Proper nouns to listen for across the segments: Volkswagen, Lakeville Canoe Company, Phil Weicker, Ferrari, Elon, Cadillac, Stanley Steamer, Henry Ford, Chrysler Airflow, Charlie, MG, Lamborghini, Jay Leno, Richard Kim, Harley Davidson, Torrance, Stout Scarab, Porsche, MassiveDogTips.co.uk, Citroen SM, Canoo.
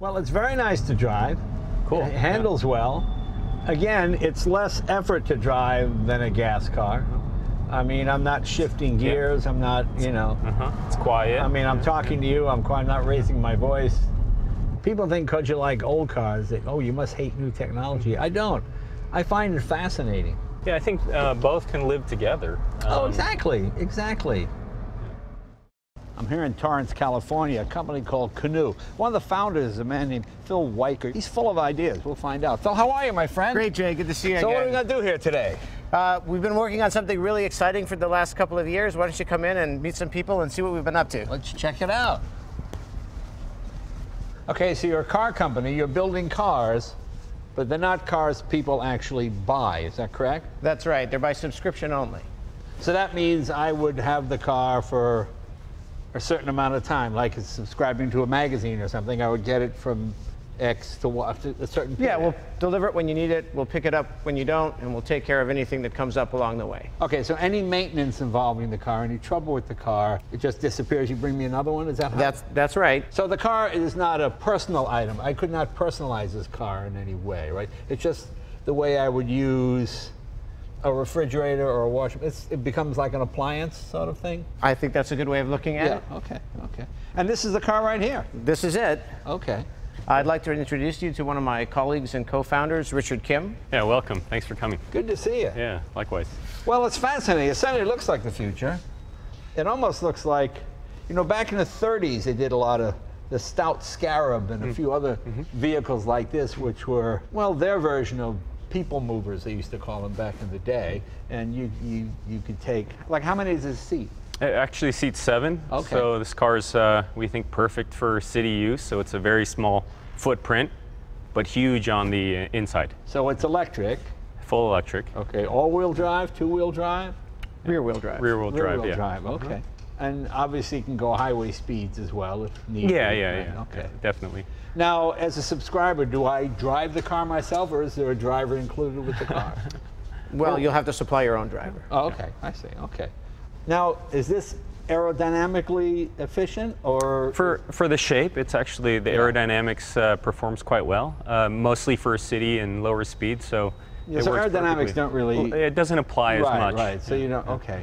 Well, it's very nice to drive. Cool. It handles well. Again, it's less effort to drive than a gas car. I mean, I'm not shifting gears. I'm not, you know. It's quiet. I mean, I'm talking to you. I'm not raising my voice. People think because you like old cars, that, oh, you must hate new technology. I don't. I find it fascinating. Yeah, I think both can live together. Oh, exactly. Exactly. I'm here in Torrance, California, a company called Canoo. One of the founders is a man named Phil Weicker. He's full of ideas. We'll find out. Phil, how are you, my friend? Great, Jay. Good to see you again. So what are we going to do here today? We've been working on something really exciting for the last couple of years. Why don't you come in and meet some people and see what we've been up to? Let's check it out. Okay, so you're a car company. You're building cars, but they're not cars people actually buy. Is that correct? That's right. They're by subscription only. So that means I would have the car for a certain amount of time, like subscribing to a magazine or something. I would get it from X to a certain period. Yeah, we'll deliver it when you need it, we'll pick it up when you don't, and we'll take care of anything that comes up along the way. Okay, so any maintenance involving the car, any trouble with the car, it just disappears. You bring me another one? Is that how? That's right. So the car is not a personal item. I could not personalize this car in any way, right? It's just the way I would use a refrigerator or a washer. It becomes like an appliance sort of thing? I think that's a good way of looking at it. Okay, okay. And this is the car right here? This is it. Okay. I'd like to introduce you to one of my colleagues and co-founders, Richard Kim. Yeah, welcome. Thanks for coming. Good to see you. Yeah, likewise. Well, it's fascinating. It certainly looks like the future. It almost looks like, you know, back in the 30s, they did a lot of the Stout Scarab and a few other vehicles like this, which were, well, their version of people movers, they used to call them back in the day, and you could take, like, how many is this seat? It actually seats 7. Okay. So this car is, we think, perfect for city use. So it's a very small footprint, but huge on the inside. So it's electric. Full electric. Okay. All-wheel drive, two-wheel drive, rear-wheel drive. Rear-wheel drive. Rear-wheel drive. Okay. And obviously, you can go highway speeds as well if needed. Yeah. Okay. Yeah, definitely. Now, as a subscriber, do I drive the car myself, or is there a driver included with the car? Well, you'll have to supply your own driver. Oh, okay. I see. Okay. Now, is this aerodynamically efficient, or? For the shape, it's actually, the aerodynamics performs quite well, mostly for a city and lower speed, so. Yeah, so aerodynamics don't really. Well, it doesn't apply as much. Right, so you know, okay.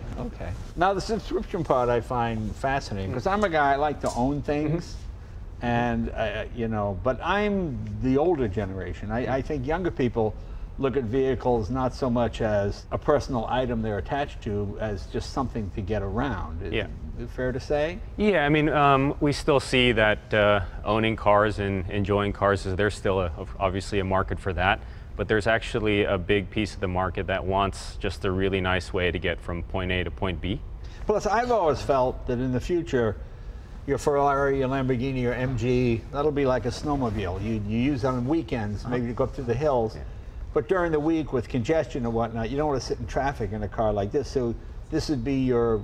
Now, the subscription part I find fascinating, because I'm a guy, I like to own things, and, you know, but I'm the older generation. I think younger people look at vehicles not so much as a personal item they're attached to as just something to get around. Is it fair to say? Yeah, I mean, we still see that owning cars and enjoying cars, is there's still obviously a market for that, but there's actually a big piece of the market that wants just a really nice way to get from point A to point B. Plus, I've always felt that in the future, your Ferrari, your Lamborghini, your MG, that'll be like a snowmobile. You use it on weekends, maybe you go up to the hills, but during the week with congestion and whatnot, you don't want to sit in traffic in a car like this. So this would be your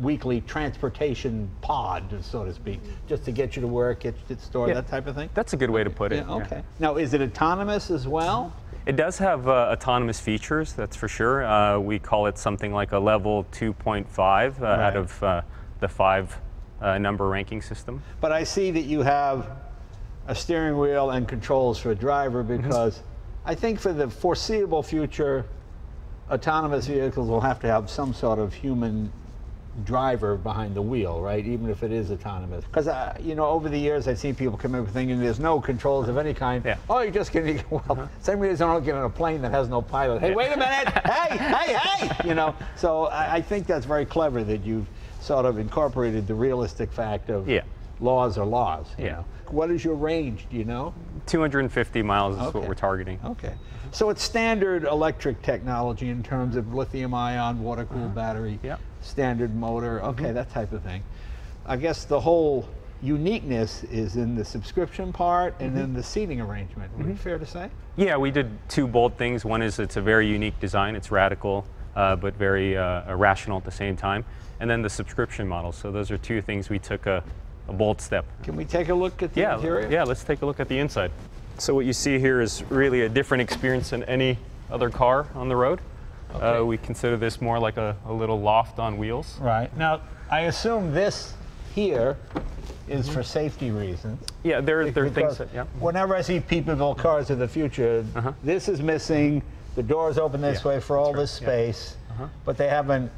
weekly transportation pod, so to speak, just to get you to work, get you to the store, that type of thing. That's a good way to put it. Okay. Now, is it autonomous as well? It does have autonomous features, that's for sure. We call it something like a level 2.5 out of the 5 number ranking system. But I see that you have a steering wheel and controls for a driver, because I think for the foreseeable future, autonomous vehicles will have to have some sort of human driver behind the wheel, right? Even if it is autonomous. Because, you know, over the years, I've seen people come in thinking there's no controls of any kind. Oh, you're just going to, same reason I don't get on a plane that has no pilot. Hey, wait a minute! hey! You know, so I think that's very clever that you've sort of incorporated the realistic fact of laws are laws. You know? What is your range, do you know? 250 miles is what we're targeting. Okay. So it's standard electric technology in terms of lithium-ion, water-cooled battery, standard motor, that type of thing. I guess the whole uniqueness is in the subscription part and then the seating arrangement. Would it be fair to say? Yeah, we did two bold things. One is it's a very unique design. It's radical, but very rational at the same time. And then the subscription model. So those are two things we took a bold step. Can we take a look at the interior? Yeah, let's take a look at the inside. So what you see here is really a different experience than any other car on the road. Okay. We consider this more like a little loft on wheels. Right. Now, I assume this here is for safety reasons. Yeah, there are things that, yeah. Whenever I see Peopleville cars of the future, this is missing, the doors open this way for all this space, but they haven't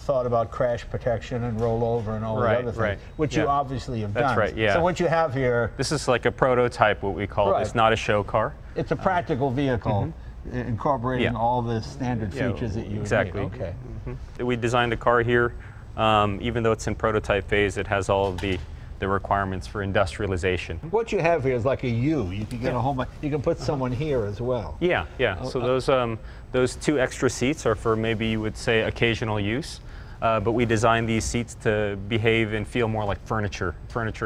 thought about crash protection and rollover and all the other things, which you obviously have done. That's right, yeah. So what you have here... This is like a prototype, what we call it. It's not a show car. It's a practical vehicle incorporating all the standard features that you need. Okay. We designed the car here. Even though it's in prototype phase, it has all of the requirements for industrialization. What you have here is like a U. You can get a whole bunch. You can put someone here as well. Yeah, yeah. So those two extra seats are for maybe you would say occasional use, but we designed these seats to behave and feel more like furniture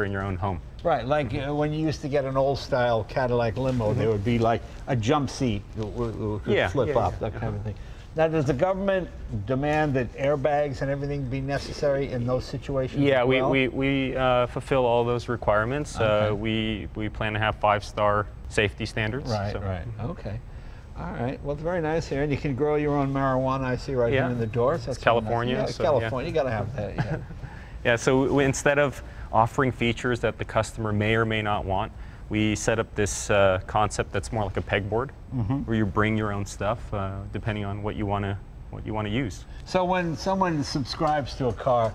in your own home. Right, like when you used to get an old-style Cadillac limo, there would be like a jump seat that could flip up, that kind of thing. Now, does the government demand that airbags and everything be necessary in those situations? Yeah, we fulfill all those requirements. Okay. We plan to have 5-star safety standards. Right, okay. All right, well, it's very nice here. And you can grow your own marijuana, I see, right here in the door. So that's California. Nice. Yeah, so, California, you got to have that. Yeah, yeah, so instead of offering features that the customer may or may not want, we set up this concept that's more like a pegboard, where you bring your own stuff depending on what you want to use. So when someone subscribes to a car,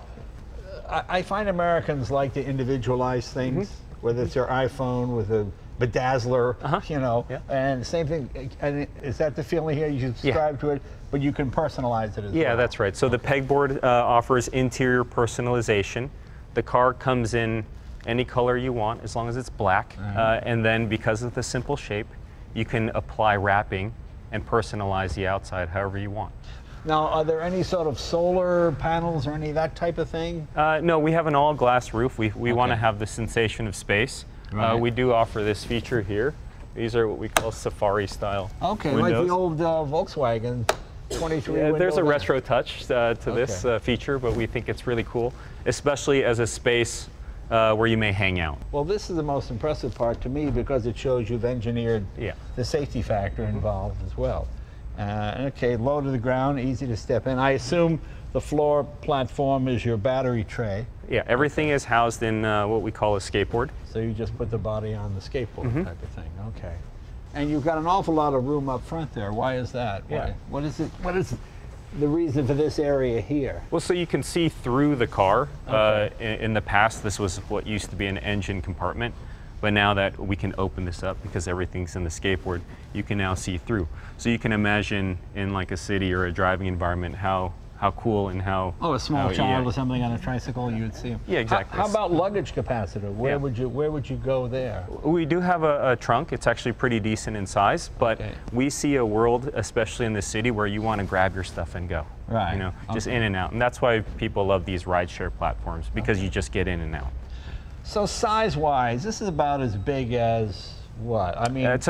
I find Americans like to individualize things, whether it's your iPhone with a bedazzler, you know, and same thing. And is that the feeling here? You subscribe to it, but you can personalize it as well. Yeah, that's right. So the pegboard offers interior personalization. The car comes in any color you want, as long as it's black. And then because of the simple shape, you can apply wrapping and personalize the outside however you want. Now, are there any sort of solar panels or any of that type of thing? No, we have an all-glass roof. We want to have the sensation of space. Right. We do offer this feature here. These are what we call safari-style windows. Like the old Volkswagen. 23 window. There's a retro touch to this feature, but we think it's really cool, especially as a space where you may hang out. Well, this is the most impressive part to me because it shows you've engineered the safety factor involved as well. Okay, low to the ground, easy to step in. I assume the floor platform is your battery tray. Yeah, everything is housed in what we call a skateboard. So you just put the body on the skateboard type of thing, okay. And you've got an awful lot of room up front there. Why is that? Why? Yeah. What is it? What is the reason for this area here? Well, so you can see through the car. In the past, this was what used to be an engine compartment, but now that we can open this up because everything's in the skateboard, you can now see through. So you can imagine in like a city or a driving environment how cool and how... Oh, a small child or something on a tricycle, you would see them. Yeah, exactly. How about luggage capacitor? Where would you go there? We do have a trunk. It's actually pretty decent in size, but we see a world, especially in the city, where you want to grab your stuff and go. Right. You know, just in and out. And that's why people love these rideshare platforms, because you just get in and out. So size-wise, this is about as big as... What? I mean, it's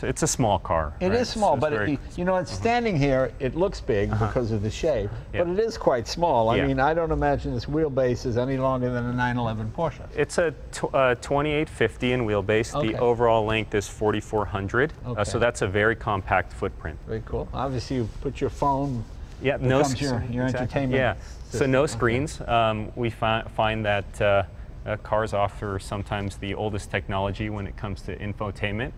a small car. It is small, but you know, it's standing here. It looks big because of the shape, but it is quite small. I mean, I don't imagine this wheelbase is any longer than a 911 Porsche. It's a 2850 in wheelbase. The overall length is 4400. So that's a very compact footprint. Very cool. Obviously, you put your phone. Yeah. No screens. Your entertainment. Yeah. System. So no screens. We find that. Cars offer sometimes the oldest technology when it comes to infotainment,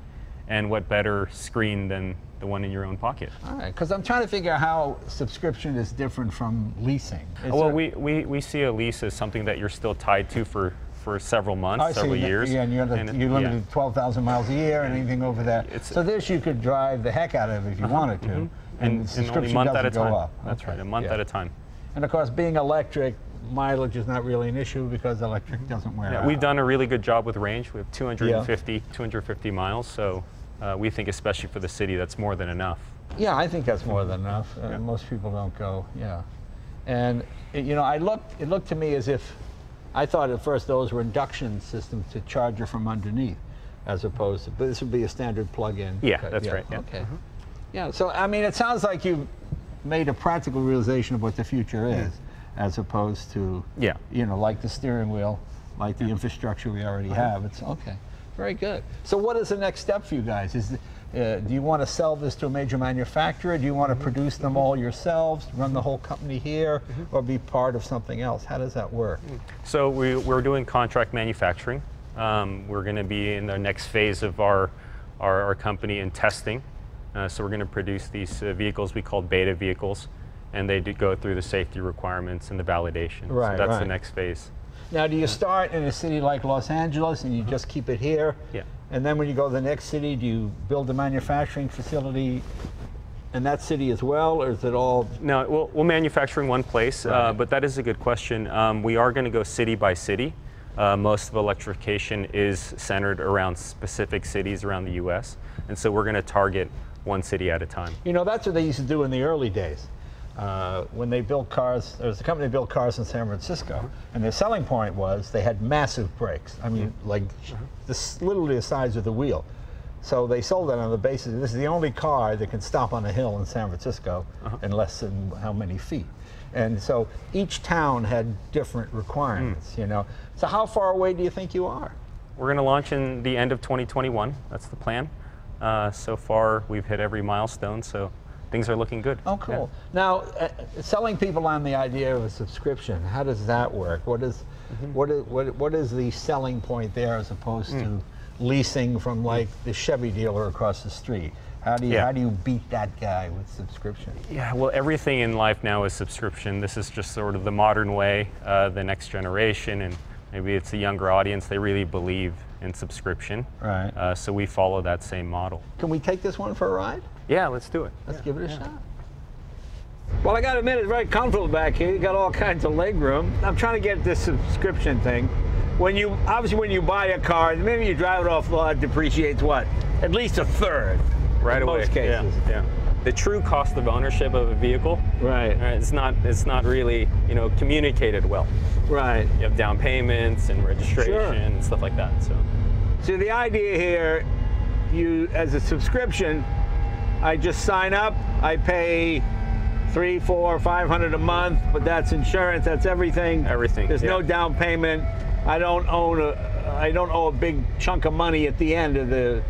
and what better screen than the one in your own pocket? All right, because I'm trying to figure out how subscription is different from leasing. Well, we see a lease as something that you're still tied to for several months, several years. Yeah, and you're limited to 12,000 miles a year and anything over that. So this you could drive the heck out of if you wanted to, and subscription doesn't go up. That's right, a month at a time. And of course, being electric, mileage is not really an issue because electric doesn't wear out. We've done a really good job with range. We have 250 miles, so we think especially for the city that's more than enough. Yeah, I think that's more than enough. Most people don't go, And you know, it looked to me as if, I thought at first those were induction systems to charge you from underneath as opposed to, but this would be a standard plug-in. Yeah, that's right. Yeah. Okay. Yeah, so I mean, it sounds like you've made a practical realization of what the future is. As opposed to, you know, like the steering wheel, like the infrastructure we already have. It's okay. Very good. So what is the next step for you guys? Is do you want to sell this to a major manufacturer? Do you want to produce them all yourselves, run the whole company here, or be part of something else? How does that work? So we're doing contract manufacturing. We're going to be in the next phase of our company in testing. So we're going to produce these vehicles we call beta vehicles, and they do go through the safety requirements and the validation. Right, so that's the next phase. Now, do you start in a city like Los Angeles and you just keep it here? Yeah. And then when you go to the next city, do you build a manufacturing facility in that city as well, or is it all? No, we'll manufacture in one place, but that is a good question. We are going to go city by city. Most of electrification is centered around specific cities around the U.S., and so we're going to target one city at a time. You know, that's what they used to do in the early days. When they built cars, there was a company that built cars in San Francisco, and their selling point was they had massive brakes. I mean, like literally the size of the wheel. So they sold that on the basis this is the only car that can stop on a hill in San Francisco in less than how many feet. And so each town had different requirements, you know. So how far away do you think you are? We're going to launch in the end of 2021. That's the plan. So far, we've hit every milestone, so things are looking good. Oh, cool. Yeah. Now, selling people on the idea of a subscription, how does that work? What is, what is the selling point there as opposed to leasing from like the Chevy dealer across the street? How do you beat that guy with subscription? Yeah, well, everything in life now is subscription. This is just sort of the modern way, the next generation, and maybe it's a younger audience. They really believe in subscription. Right. So we follow that same model. Can we take this one for a ride? Yeah, let's do it. Let's give it a shot. Well, I got to admit, it's very comfortable back here. You got all kinds of leg room. I'm trying to get this subscription thing. Obviously when you buy a car, maybe you drive it off the lot, depreciates what? At least a third. Right away. In most cases. Yeah. The true cost of ownership of a vehicle. Right. It's not really, you know, communicated well. Right. You have down payments and registration and stuff like that. So the idea here, you as a subscription, I just sign up, I pay $300, $400, $500 a month, but that's insurance, that's everything. Everything. There's no down payment. I don't owe a big chunk of money at the end of the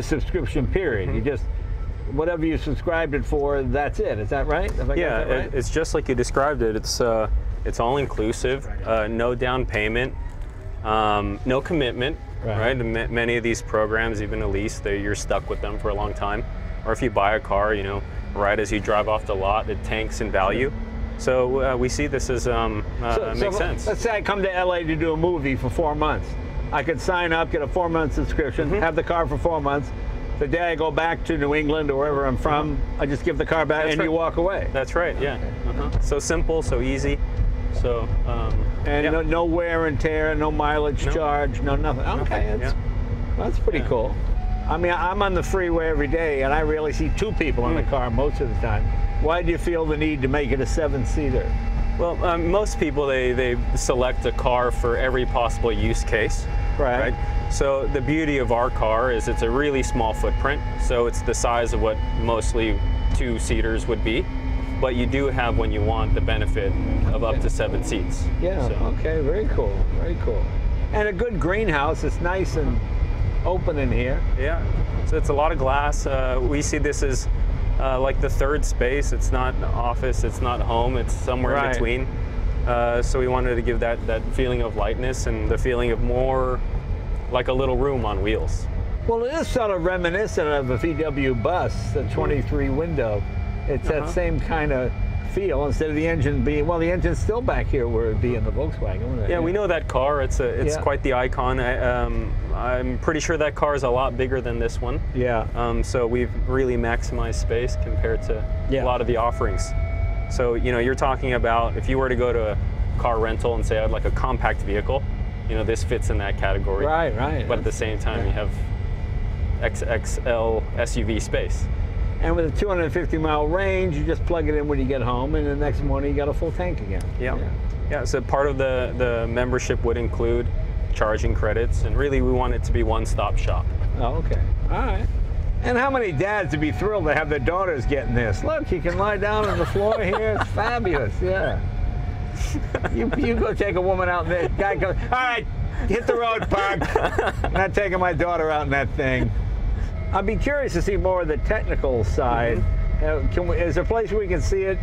subscription period. You just, whatever you subscribed it for, that's it. Is that right? Yeah, that right? It's just like you described it. It's all inclusive, no down payment, no commitment, right? And many of these programs, even a lease, you're stuck with them for a long time. Or if you buy a car, you know, right as you drive off the lot, it tanks in value. So we see this as, makes sense. Let's say I come to LA to do a movie for 4 months. I could sign up, get a 4-month subscription, have the car for 4 months. The day I go back to New England or wherever I'm from, I just give the car back and you walk away. That's right, yeah. So simple, so easy. So, no wear and tear, no mileage charge, no nothing. Okay, that's pretty cool. I mean, I'm on the freeway every day and I really see 2 people in the car most of the time. Why do you feel the need to make it a 7-seater? Well, most people, they select a car for every possible use case. Right. So the beauty of our car is it's a really small footprint. So it's the size of what mostly 2-seaters would be. But you do have, when you want, the benefit of up to 7 seats. Yeah, so. Okay, very cool, very cool. And a good greenhouse, it's nice and open in here. Yeah, so it's a lot of glass. We see this as like the third space. It's not an office, it's not home, it's somewhere in between. So we wanted to give that feeling of lightness and the feeling of more like a little room on wheels. Well, it is sort of reminiscent of a VW bus, the 23 window. It's that same kind of feel, instead of the engine being, well, the engine's still back here where it'd be in the Volkswagen. Yeah, we know that car. It's quite the icon. I'm pretty sure that car is a lot bigger than this one. Yeah. So we've really maximized space compared to a lot of the offerings. So, you know, you're talking about if you were to go to a car rental and say, I'd like a compact vehicle, you know, this fits in that category. Right, right. But at the same time, you have XXL SUV space. And with a 250-mile range, you just plug it in when you get home, and the next morning you got a full tank again. Yeah. So part of the membership would include charging credits, and really we want it to be one-stop shop. Oh, okay. All right. And how many dads would be thrilled to have their daughters getting this? Look, you can lie down on the floor here. It's fabulous. Yeah. You go take a woman out there. Guy goes, all right, Hit the road, Park. I'm not taking my daughter out in that thing. I'd be curious to see more of the technical side. Mm-hmm. Is there a place where we can see it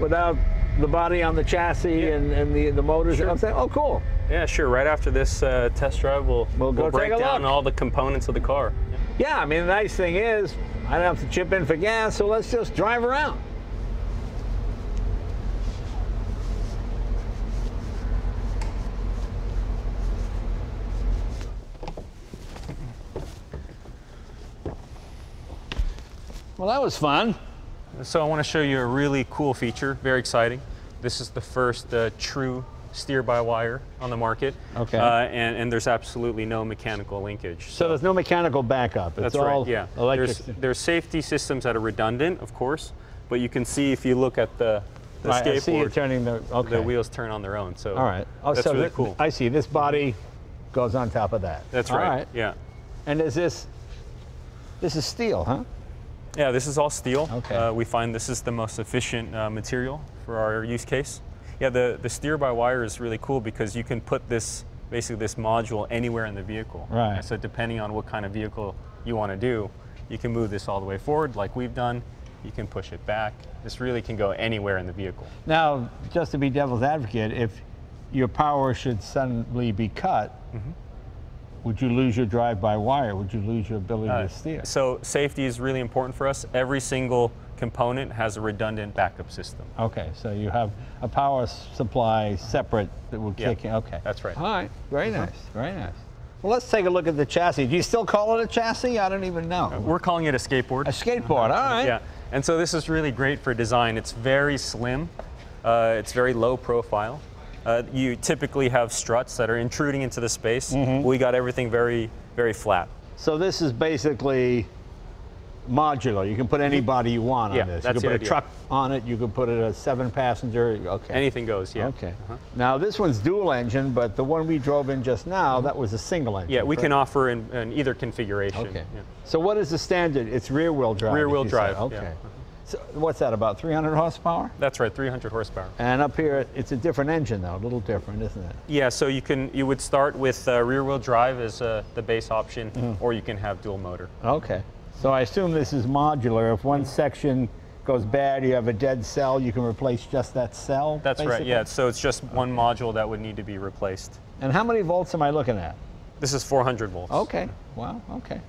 without the body on the chassis and the motors? Sure. I'm saying, oh, cool. Yeah, sure. Right after this test drive, we'll break down all the components of the car. Yeah, I mean, the nice thing is I don't have to chip in for gas, so let's just drive around. Well, that was fun. So I want to show you a really cool feature, very exciting. This is the first true steer-by-wire on the market. Okay. And there's absolutely no mechanical linkage. So there's no mechanical backup. It's all electric. There's safety systems that are redundant, of course, but you can see if you look at the skateboard, I see you turning the wheels turn on their own. So all right. Oh, that's so really cool. I see. This body goes on top of that. That's right. All right. Yeah. And is this is steel, huh? Yeah, this is all steel. Okay. We find this is the most efficient material for our use case. Yeah, the steer-by-wire is really cool because you can put this module anywhere in the vehicle. Right. So depending on what kind of vehicle you want to do, you can move this all the way forward like we've done. You can push it back. This really can go anywhere in the vehicle. Now, just to be devil's advocate, if your power should suddenly be cut, mm-hmm. would you lose your drive-by-wire? Would you lose your ability to steer? So safety is really important for us. Every single component has a redundant backup system. Okay, so you have a power supply separate that will kick in. Okay. That's right. All right, very nice, very nice. Well, let's take a look at the chassis. Do you still call it a chassis? I don't even know. We're calling it a skateboard. A skateboard, all right. Yeah, and so this is really great for design. It's very slim. It's very low profile. You typically have struts that are intruding into the space. Mm-hmm. We got everything very, very flat. So this is basically modular. You can put any body you want on this. You can put a truck on it. You can put it a 7-passenger. Okay. Anything goes. Yeah. Okay. Uh-huh. Now this one's dual engine, but the one we drove in just now, mm-hmm. that was a single engine. Yeah, we can offer in either configuration. Okay. Yeah. So what is the standard? It's rear-wheel drive. Rear-wheel drive. Okay. Yeah. So what's that, about 300 horsepower? That's right, 300 horsepower. And up here, it's a different engine though, a little different, isn't it? Yeah, so you would start with rear-wheel drive as the base option, or you can have dual motor. Okay, so I assume this is modular. If one section goes bad, you have a dead cell, you can replace just that cell? That's basically right, yeah, so it's just one module that would need to be replaced. And how many volts am I looking at? This is 400 volts. Okay, wow, okay.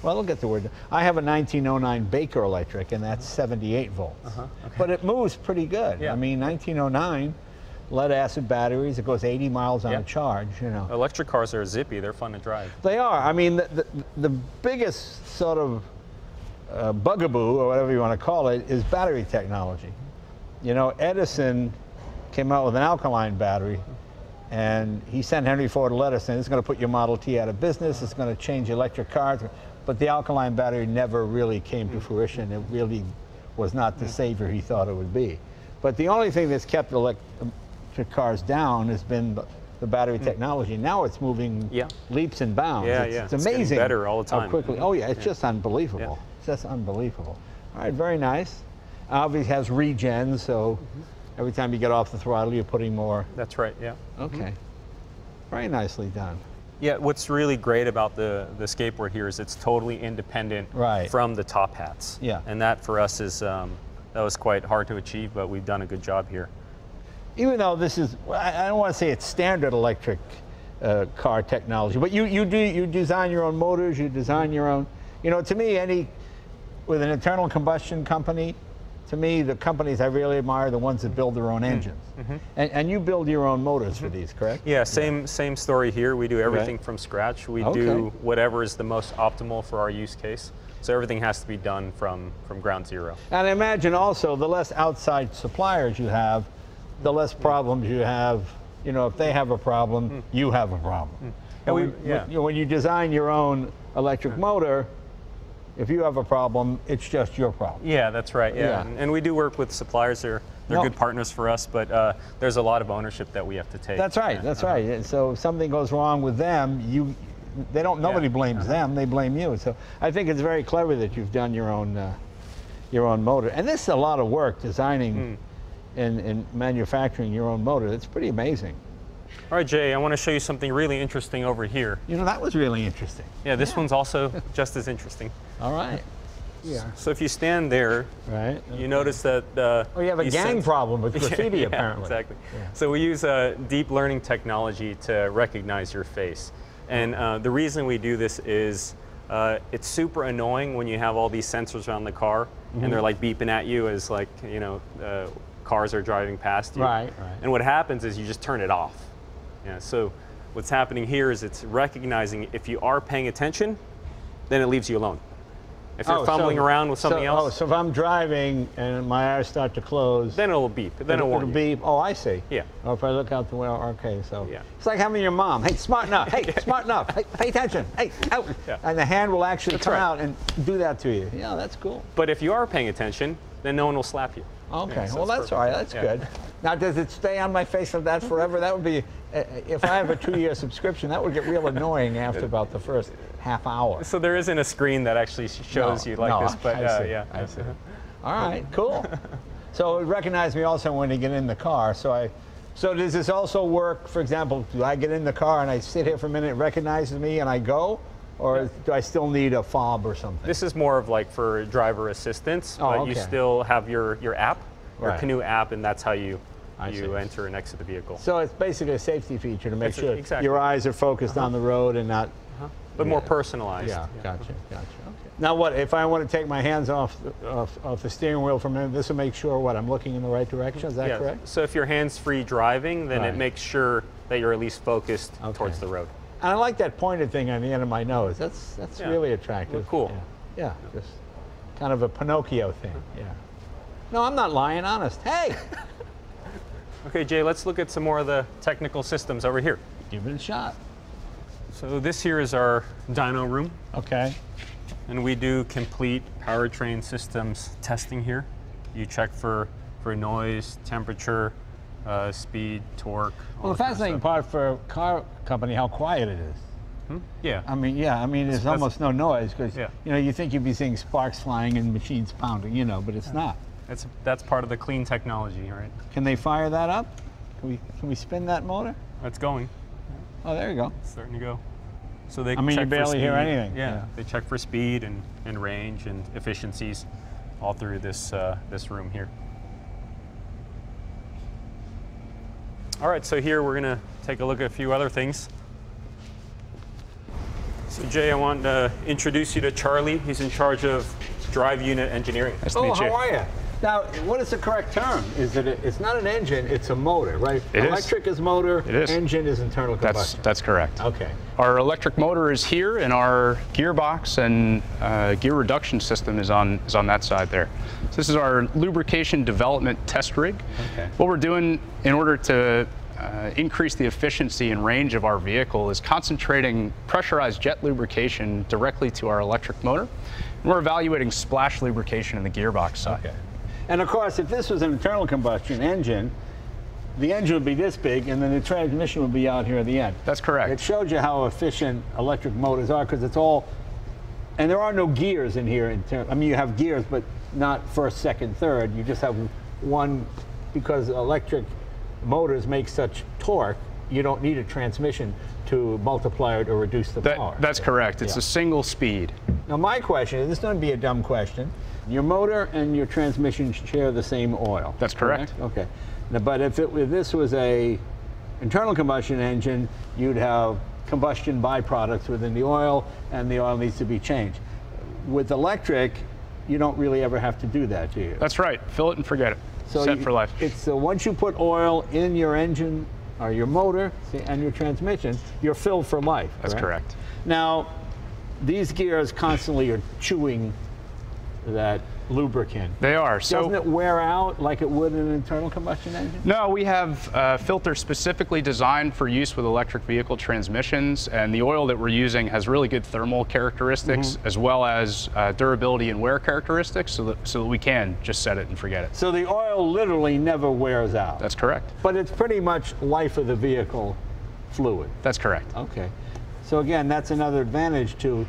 Well, look at the word. I have a 1909 Baker electric, and that's 78 volts. Okay. But it moves pretty good. Yeah. I mean, 1909, lead-acid batteries, it goes 80 miles on a charge, you know. Electric cars are zippy. They're fun to drive. They are. I mean, the biggest sort of bugaboo, or whatever you want to call it, is battery technology. You know, Edison came out with an alkaline battery. And he sent Henry Ford a letter saying, it's going to put your Model T out of business, it's going to change electric cars. But the alkaline battery never really came to fruition. It really was not the savior he thought it would be. But the only thing that's kept electric cars down has been the battery technology. Now it's moving leaps and bounds. Yeah, it's amazing. It's getting better all the time. How quickly. Oh yeah, it's just unbelievable. Yeah. It's just unbelievable. All right, very nice. Obviously has regen, so every time you get off the throttle, you're putting more. That's right, yeah. Okay. Very nicely done. Yeah, what's really great about the skateboard here is it's totally independent from the top hats. Yeah. And that for us is, that was quite hard to achieve, but we've done a good job here. Even though this is, I don't want to say it's standard electric car technology, but you design your own motors, you design your own, you know, to me, with an internal combustion company, to me, the companies I really admire are the ones that build their own engines. And you build your own motors for these, correct? Yeah, same story here. We do everything from scratch. We do whatever is the most optimal for our use case. So everything has to be done from ground zero. And I imagine also the less outside suppliers you have, the less problems you have. You know, if they have a problem, you have a problem. And when you design your own electric motor, if you have a problem, it's just your problem. Yeah, that's right. Yeah, and we do work with suppliers. They're good partners for us, but there's a lot of ownership that we have to take. That's right. That's right. So if something goes wrong with them, nobody blames them. They blame you. So I think it's very clever that you've done your own motor. And this is a lot of work designing and manufacturing your own motor. It's pretty amazing. All right, Jay, I want to show you something really interesting over here. You know, that was really interesting. Yeah, this one's also just as interesting. All right. Yeah. So if you stand there, right, you notice that... you have a gang problem with graffiti, apparently. Exactly. Yeah. So we use deep learning technology to recognize your face. And the reason we do this is it's super annoying when you have all these sensors around the car and they're like beeping at you as like, you know, cars are driving past you. Right, right. And what happens is you just turn it off. Yeah, so what's happening here is it's recognizing if you are paying attention, then it leaves you alone. If you're fumbling around with something else. Oh, so if I'm driving and my eyes start to close. Then it'll beep. Then it'll warn you. It'll beep. Oh, I see. Yeah. Or if I look out the window, okay, so. Yeah. It's like having your mom. Hey, smarten up. Hey, smarten up. Hey, pay attention. Hey, out. Yeah. And the hand will actually come out and do that to you. Yeah, that's cool. But if you are paying attention, then no one will slap you. Okay, yeah, so well, that's all right. That's good. Now, does it stay on my face like that forever? That would be, if I have a 2-year subscription, that would get real annoying after about the first half hour. So there isn't a screen that actually shows you like this, but yeah. I see. All right, cool. So it recognized me also when you get in the car. So does this also work, for example, do I get in the car and I sit here for a minute, it recognizes me and I go? Or do I still need a fob or something? This is more of like for driver assistance, but you still have your app, your Canoo app, and that's how you enter and exit the vehicle. So it's basically a safety feature to make sure your eyes are focused on the road and not... But more personalized. Yeah, gotcha, gotcha. Okay. Now what, if I want to take my hands off the steering wheel for a minute, this will make sure what, I'm looking in the right direction, is that correct? So if you're hands-free driving, then it makes sure that you're at least focused towards the road. And I like that pointed thing on the end of my nose. That's really attractive. Cool. Yeah. Just kind of a Pinocchio thing. Yeah. No, I'm not lying. Honest. Hey. Okay, Jay. Let's look at some more of the technical systems over here. Give it a shot. So this here is our dyno room. Okay. And we do complete powertrain systems testing here. You check for noise, temperature. Speed, torque. Well, the fascinating part for a car company, how quiet it is. Hmm? Yeah. I mean, there's almost no noise because you know you think you'd be seeing sparks flying and machines pounding, you know, but it's not. That's part of the clean technology, right? Can they fire that up? Can we spin that motor? That's going. Oh, there you go. It's starting to go. So they. I mean, check you barely hear anything. Yeah, yeah. They check for speed and range and efficiencies, all through this this room here. All right, so here we're going to take a look at a few other things. So Jay, I want to introduce you to Charlie. He's in charge of drive unit engineering. Nice to meet you. How are you? Now, what is the correct term? Is that it's not an engine, it's a motor, right? Electric is motor, engine is internal combustion. That's correct. Okay. Our electric motor is here, and our gearbox and gear reduction system is on that side there. So this is our lubrication development test rig. Okay. What we're doing in order to increase the efficiency and range of our vehicle is concentrating pressurized jet lubrication directly to our electric motor. And we're evaluating splash lubrication in the gearbox side. Okay. And of course, if this was an internal combustion engine, the engine would be this big, and then the transmission would be out here at the end. That's correct. It showed you how efficient electric motors are, because it's all, and there are no gears in here. I mean, you have gears, but not first, second, third. You just have one, because electric motors make such torque, you don't need a transmission to multiply it or reduce the power. That's correct. It's a single speed. Now, my question, and this is going to be a dumb question, your motor and your transmission share the same oil. That's correct? Okay. Now, but if this was a internal combustion engine, you'd have combustion byproducts within the oil, and the oil needs to be changed. With electric, you don't really ever have to do that, do you? That's right. Fill it and forget it. So set for life. So once you put oil in your engine, or your motor, and your transmission, you're filled for life. That's correct. Now, these gears constantly are chewing that lubricant. They are. So doesn't it wear out like it would in an internal combustion engine? No, we have filters specifically designed for use with electric vehicle transmissions, and the oil that we're using has really good thermal characteristics as well as durability and wear characteristics, so that we can just set it and forget it. So the oil literally never wears out. That's correct. But it's pretty much life of the vehicle fluid. That's correct. Okay. So again, that's another advantage to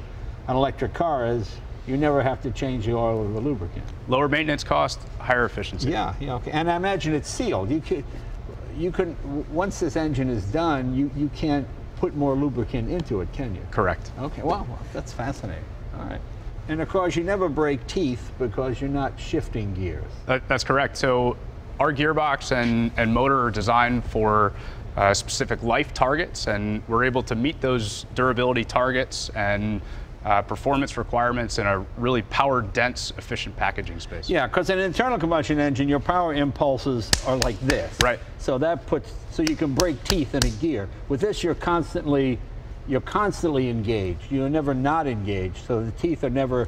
an electric car is you never have to change the oil or the lubricant. Lower maintenance cost, higher efficiency. Yeah, yeah, okay. And I imagine it's sealed. You could, you couldn't, once this engine is done, you can't put more lubricant into it, can you? Correct. Okay, wow, that's fascinating. All right. And of course, you never break teeth because you're not shifting gears. That's correct. So our gearbox and motor are designed for specific life targets, and we're able to meet those durability targets and performance requirements in a really power-dense, efficient packaging space. Yeah, because in an internal combustion engine, your power impulses are like this. Right. So that puts, so you can break teeth in a gear. With this, you're constantly engaged. You're never not engaged. So the teeth are never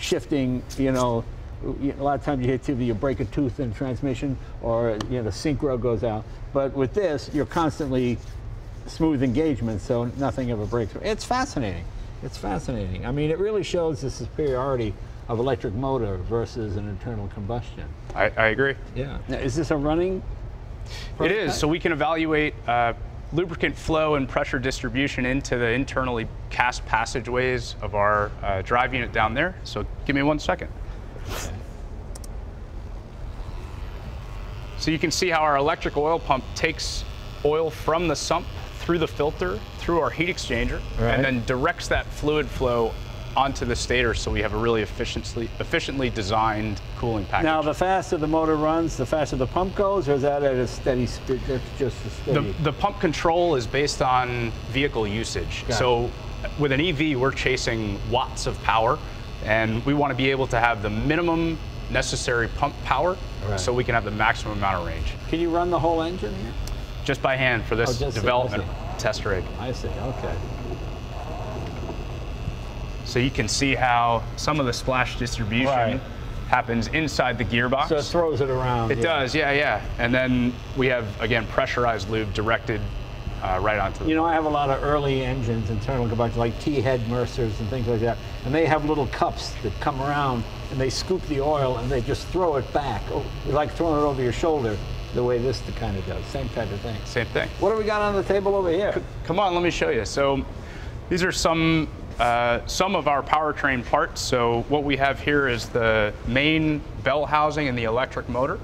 shifting. You know, a lot of times you hit, either you break a tooth in transmission, or you know, the sync row goes out. But with this, you're constantly smooth engagement, so nothing ever breaks. It's fascinating. It's fascinating. I mean, it really shows the superiority of electric motor versus an internal combustion. I agree. Yeah. Now, is this a running prototype? It is. So we can evaluate lubricant flow and pressure distribution into the internally cast passageways of our drive unit down there. So give me 1 second. Okay. So you can see how our electric oil pump takes oil from the sump through the filter, through our heat exchanger, right, and then directs that fluid flow onto the stator, so we have a really efficiently designed cooling package. Now, the faster the motor runs, the faster the pump goes, or is that at a steady speed? That's just a steady. The pump control is based on vehicle usage. So with an EV, we're chasing watts of power, and we want to be able to have the minimum necessary pump power, right, so we can have the maximum amount of range. Can you run the whole engine here? Just by hand for this development test rig. I see, okay. So you can see how some of the splash distribution happens inside the gearbox. So it throws it around. It does, yeah. And then we have, again, pressurized lube directed right onto the... You know, I have a lot of early engines, internal combustion, like T-head Mercers and things like that, and they have little cups that come around and they scoop the oil and they just throw it back, like throwing it over your shoulder, the way this kind of does. Same type of thing. Same thing. What do we got on the table over here? Come on, let me show you. So these are some of our powertrain parts. So what we have here is the main bell housing and the electric motor.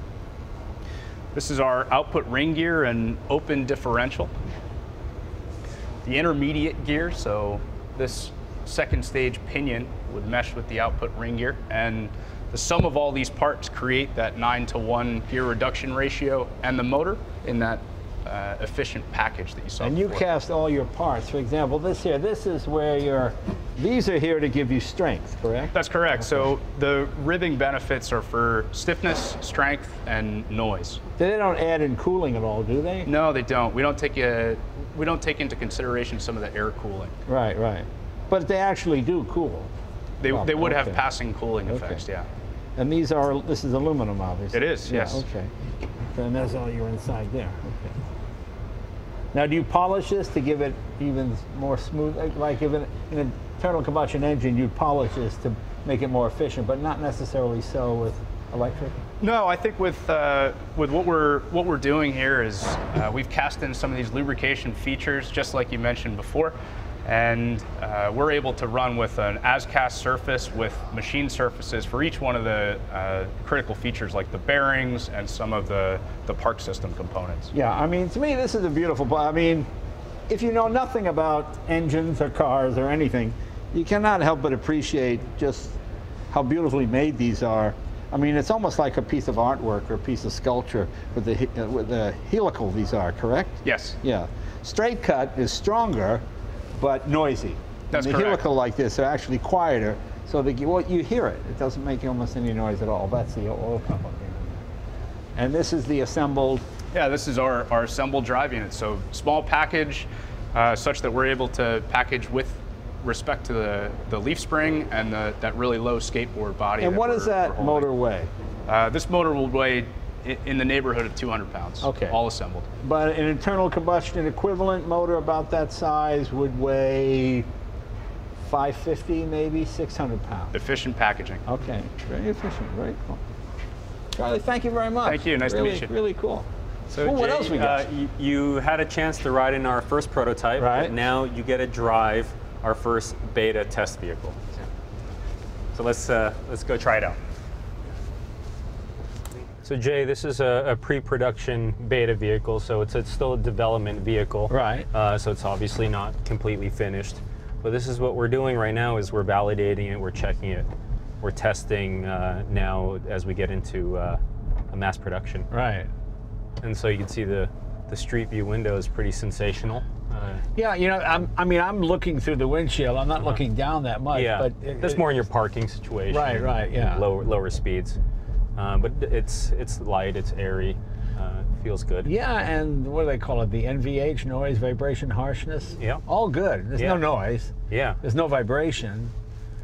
This is our output ring gear and open differential. The intermediate gear, so this second stage pinion would mesh with the output ring gear, and the sum of all these parts create that 9-to-1 gear reduction ratio and the motor in that efficient package that you saw. And you cast all your parts. For example, this here, this is where your, these are here to give you strength, correct? That's correct. Okay. So the ribbing benefits are for stiffness, strength, and noise. They don't add in cooling at all, do they? No, they don't. We don't take into consideration some of the air cooling. Right, right. But they actually do cool. They would have passing cooling effects, yeah. And these are, this is aluminum, obviously. It is, yes. Yeah, okay. And that's all you're inside there. Okay. Now, do you polish this to give it even more smooth? Like if an internal combustion engine, you'd polish this to make it more efficient, but not necessarily so with electric? No, I think with what we're doing here is we've cast in some of these lubrication features, just like you mentioned before, and we're able to run with an as-cast surface with machine surfaces for each one of the critical features like the bearings and some of the park system components. Yeah, I mean, to me, this is a beautiful, I mean, if you know nothing about engines or cars or anything, you cannot help but appreciate just how beautifully made these are. I mean, it's almost like a piece of artwork or a piece of sculpture with the helical these are, correct? Yes. Yeah. Straight cut is stronger, but noisy. That's correct. The helical like this are actually quieter, so that you hear it. It doesn't make almost any noise at all. That's the oil pump up here. And this is the assembled? Yeah, this is our assembled drive unit. So small package, such that we're able to package with respect to the leaf spring and that really low skateboard body. And what does that motor weigh? This motor will weigh in the neighborhood of 200 pounds, okay, all assembled. But an internal combustion equivalent motor about that size would weigh 550, maybe 600 pounds. Efficient packaging. Okay, very efficient, very cool. Charlie, thank you very much. Thank you, nice to meet you. Really cool. So Jay, what else we got? You had a chance to ride in our first prototype, right? But now you get to drive our first beta test vehicle. So let's go try it out. So Jay, this is a pre-production beta vehicle, so it's still a development vehicle. Right. So it's obviously not completely finished. But this is what we're doing right now is we're validating it, we're checking it, we're testing now as we get into a mass production. Right. And so you can see the street view window is pretty sensational. Yeah, you know, I mean, I'm looking through the windshield. I'm not looking down that much. Yeah, but that's more in your parking situation. Right, right, yeah. Lower speeds. But it's light, it's airy, feels good. Yeah, and what do they call it? The NVH, noise, vibration, harshness? Yeah. All good. There's no noise. Yeah. There's no vibration.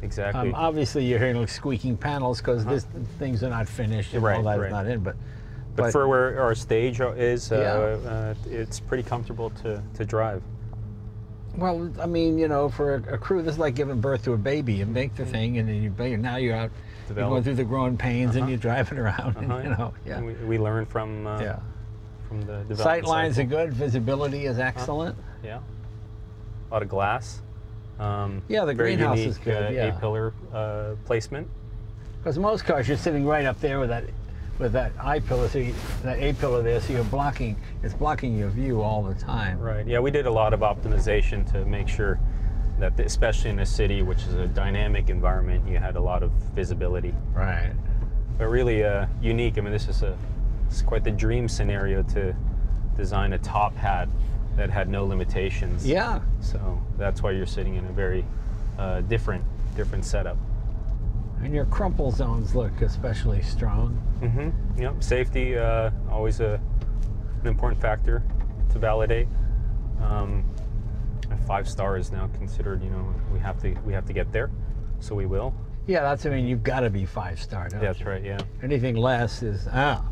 Exactly. Obviously, you're hearing like squeaking panels because things are not finished and all that is not in. But for where our stage is, it's pretty comfortable to drive. Well, I mean, you know, for a crew, this is like giving birth to a baby. You make the thing, and then you now you're out, you're going through the growing pains, and you're driving around. And, you know, yeah. We learn from the development. Sight lines are good. Visibility is excellent. Yeah. A lot of glass. Yeah, the greenhouse is good. Yeah. A-pillar placement. Because most cars, you're sitting right up there with that. With that I-pillar, so that A-pillar there, so you're blocking, it's blocking your view all the time. Right, yeah, we did a lot of optimization to make sure that, especially in a city, which is a dynamic environment, you had a lot of visibility. Right. But really unique, I mean, this is it's quite the dream scenario to design a top hat that had no limitations. Yeah. So that's why you're sitting in a very different setup. And your crumple zones look especially strong. Mm-hmm. Yep. Safety always an important factor to validate. 5-star is now considered. You know, we have to get there, so we will. Yeah, that's. I mean, you've got to be 5-star. That's right. Yeah. Anything less is all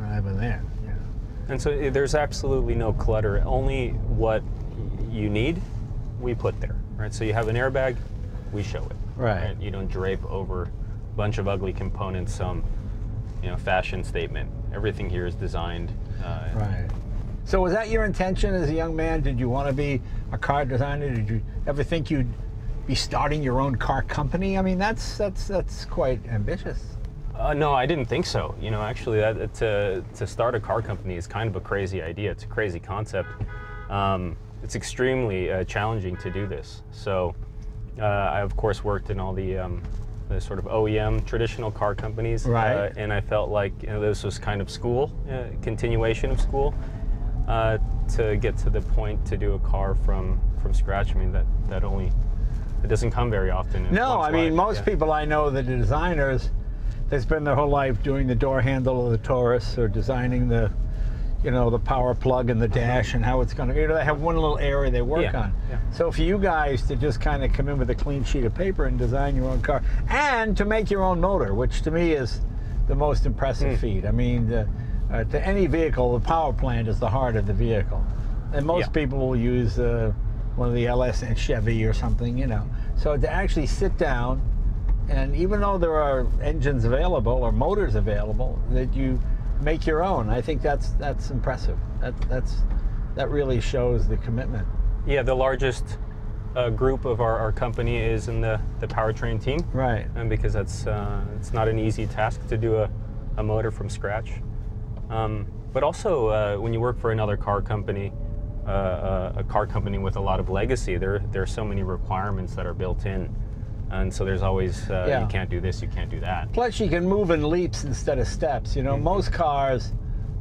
right, but then. Yeah. And so there's absolutely no clutter. Only what you need, we put there. Right. So you have an airbag, we show it. Right. You don't drape over a bunch of ugly components, some fashion statement. Everything here is designed. Right. So was that your intention as a young man? Did you want to be a car designer? Did you ever think you'd be starting your own car company? I mean, that's quite ambitious. No, I didn't think so. You know, actually, to start a car company is kind of a crazy idea. It's a crazy concept. It's extremely challenging to do this. So. I of course worked in all the sort of OEM traditional car companies, right. And I felt like this was kind of school, continuation of school, to get to the point to do a car from scratch. I mean that doesn't come very often. No, I mean most people I know that are designers, they spend their whole life doing the door handle of the Taurus or designing the, the power plug and the dash and how it's going to, they have one little area they work on. Yeah. So for you guys to just kind of come in with a clean sheet of paper and design your own car and to make your own motor, which to me is the most impressive feat. I mean, to any vehicle, the power plant is the heart of the vehicle. And most people will use one of the LS and Chevy or something, So to actually sit down and even though there are engines available or motors available that you make your own. I think that's impressive. That really shows the commitment. Yeah, the largest group of our company is in the powertrain team. Right. And because that's it's not an easy task to do a motor from scratch. But also when you work for another car company, a car company with a lot of legacy, there are so many requirements that are built in. And so there's always, you can't do this, you can't do that. Plus you can move in leaps instead of steps. Most cars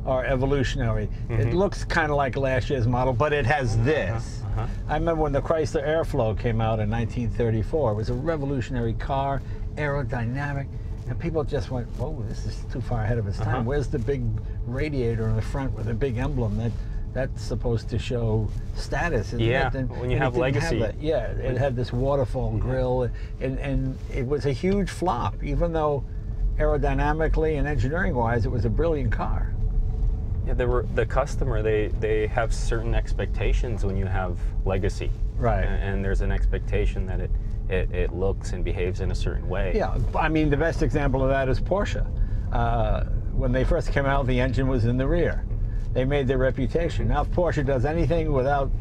are evolutionary. It looks kind of like last year's model, but it has this. I remember when the Chrysler Airflow came out in 1934. It was a revolutionary car, aerodynamic, and people just went, whoa, this is too far ahead of its time. Where's the big radiator in the front with a big emblem that's supposed to show status, isn't it? And when you have legacy. It had this waterfall grill, and it was a huge flop, even though aerodynamically and engineering-wise, it was a brilliant car. Yeah, the customer, they have certain expectations when you have legacy. Right. And there's an expectation that it looks and behaves in a certain way. Yeah, I mean, the best example of that is Porsche. When they first came out, the engine was in the rear. They made their reputation. Now if Porsche does anything without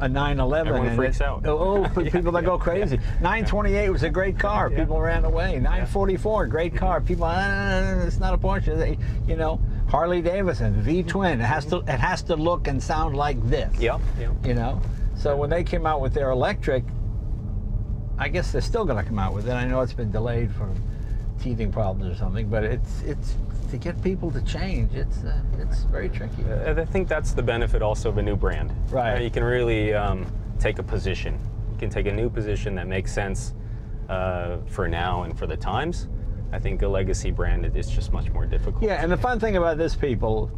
a 911. Everyone freaks out. Oh, people that go crazy. 928 was a great car. People ran away. 944, great car. People, it's not a Porsche. They, you know, Harley Davidson V-twin. It has to look and sound like this. Yep. You know. So when they came out with their electric, I guess they're still going to come out with it. I know it's been delayed for teething problems or something, but it's to get people to change. It's very tricky. I think that's the benefit also of a new brand. Right. You can really take a position. You can take a new position that makes sense for now and for the times. I think a legacy brand is just much more difficult. Yeah, and the fun thing about this vehicle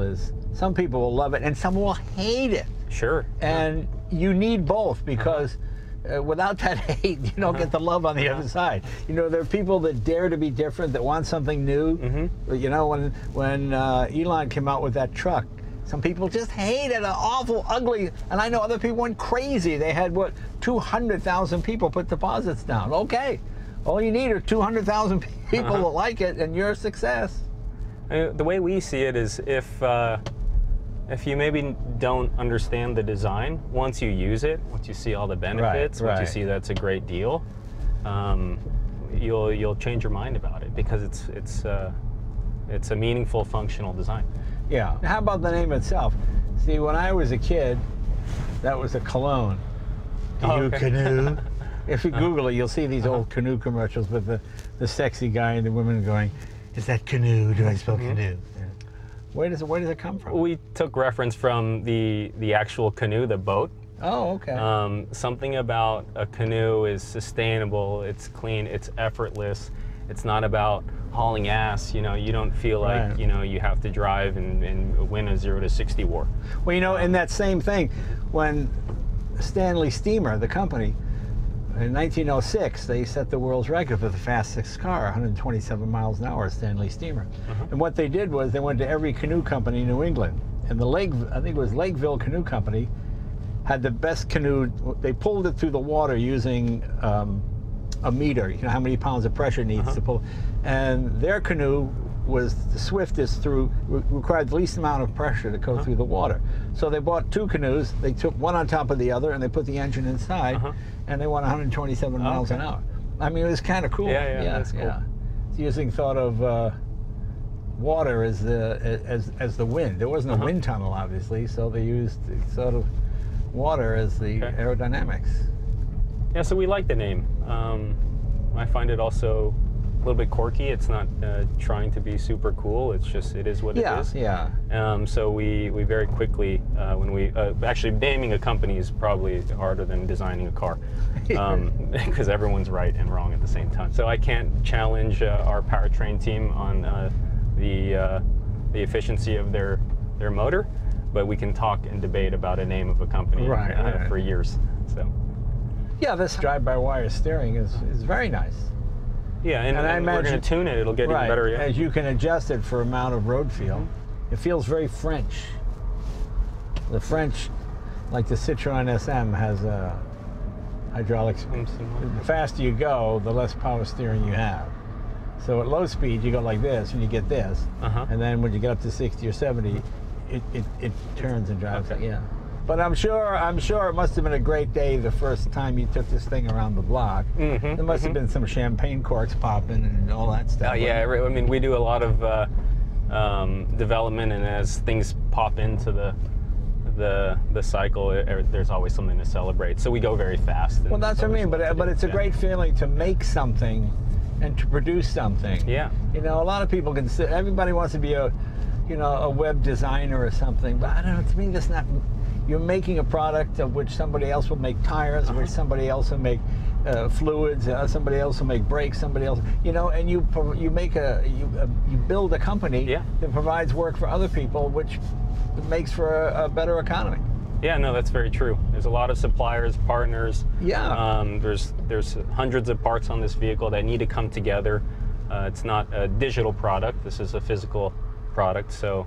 is some people will love it and some will hate it. Sure. And you need both, because without that hate, you don't get the love on the other side. You know, there are people that dare to be different, that want something new. You know, when Elon came out with that truck, some people just hated it, an awful, ugly, and I know other people went crazy. They had, what, 200,000 people put deposits down. Okay, all you need are 200,000 people that like it, and you're a success. The way we see it is, if you maybe don't understand the design, once you use it, once you see all the benefits, once you see that's a great deal, you'll change your mind about it, because it's a meaningful, functional design. Yeah. How about the name itself? See, when I was a kid, that was a cologne. Canoe. If you Google it, you'll see these old Canoe commercials with the sexy guy and the women going, "Is that Canoe? Do I spell Canoe?" Where does it come from? We took reference from the actual canoe, the boat. Oh, okay. Something about a canoe is sustainable, it's clean, it's effortless. It's not about hauling ass. You know, you don't feel like you have to drive and win a 0-60 war. Well, you know, and that same thing when Stanley Steamer, the company, in 1906, they set the world's record for the fastest car, 127 miles an hour, Stanley Steamer. And what they did was they went to every canoe company in New England, and I think it was Lakeville Canoe Company, had the best canoe. They pulled it through the water using a meter, you know, how many pounds of pressure needs to pull. And their canoe was the swiftest through, required the least amount of pressure to go through the water. So they bought two canoes, they took one on top of the other, and they put the engine inside, and they went 127 miles an hour. I mean, it was kind of cool. Yeah, that's cool. Yeah. It's using thought of water as the wind. There wasn't a wind tunnel, obviously, so they used sort of water as the aerodynamics. Yeah, so we like the name. I find it also a little bit quirky. It's not trying to be super cool. It's just, it is what it is. So we very quickly, when we actually, naming a company is probably harder than designing a car, because everyone's right and wrong at the same time. So I can't challenge our powertrain team on the efficiency of their motor, but we can talk and debate about a name of a company for years. So yeah, this drive-by-wire steering is very nice. Yeah, and we're going to tune it. It'll get even better. Yeah. As you can adjust it for amount of road feel. It feels very French. The French, like the Citroen SM, has a hydraulics. The faster you go, the less power steering you have. So at low speed, you go like this, and you get this. And then when you get up to 60 or 70, it turns and drives. Yeah. But I'm sure it must have been a great day the first time you took this thing around the block. There must have been some champagne corks popping and all that stuff. Yeah, I mean, we do a lot of development, and as things pop into the cycle, there's always something to celebrate. So we go very fast. Well, that's what I mean. But it's a great feeling to make something and to produce something. Yeah. You know, a lot of people can sit. Everybody wants to be a web designer or something. But I don't know. To me, that's not. You're making a product of which somebody else will make tires, which somebody else will make fluids, somebody else will make brakes, somebody else, you know, and you build a company that provides work for other people, which makes for a better economy. Yeah, no, that's very true. There's a lot of suppliers, partners. Yeah. There's hundreds of parts on this vehicle that need to come together. It's not a digital product. This is a physical product. So.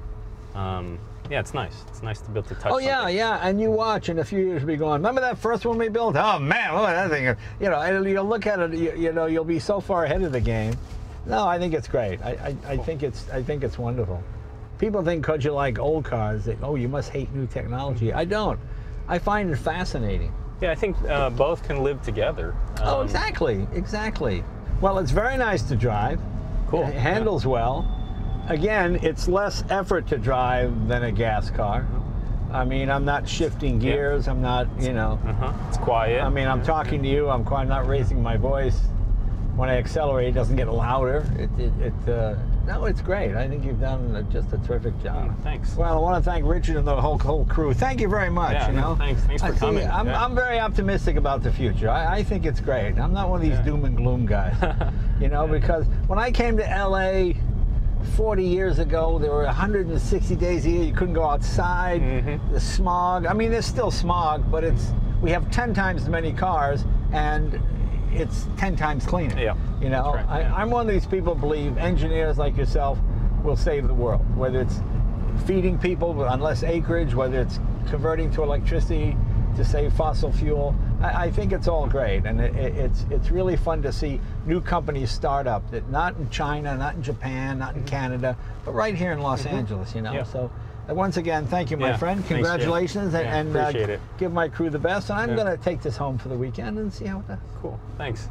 Yeah, it's nice. It's nice to be able to touch something. Yeah. And you watch in a few years, you'll be going, remember that first one we built? Oh, man, look at that thing. You know, and you'll look at it, you know, you'll be so far ahead of the game. No, I think it's great. I think it's wonderful. People think, because you like old cars, that, oh, you must hate new technology. I don't. I find it fascinating. Yeah, I think both can live together. Oh, exactly, exactly. Well, it's very nice to drive. Cool. It handles well. Again, it's less effort to drive than a gas car. I mean, I'm not shifting gears. I'm not, you know. It's quiet. I mean, I'm talking to you. I'm not raising my voice. When I accelerate, it doesn't get louder. No, it's great. I think you've done just a terrific job. Thanks. Well, I want to thank Richard and the whole crew. Thank you very much. Yeah, you know? Thanks for coming. I'm very optimistic about the future. I think it's great. I'm not one of these doom and gloom guys. You know, because when I came to LA 40 years ago, there were 160 days a year you couldn't go outside. The smog. I mean, there's still smog, but we have 10 times as many cars, and it's 10 times cleaner. Yeah, you know, right. I'm one of these people who believe engineers like yourself will save the world. Whether it's feeding people on less acreage, whether it's converting to electricity to save fossil fuel, I think it's all great, and it's really fun to see new companies start up. That not in China, not in Japan, not in Canada, but right here in Los Angeles. You know, so once again, thank you, my friend. Congratulations, and give my crew the best. And I'm going to take this home for the weekend and see how it does. Cool. Thanks.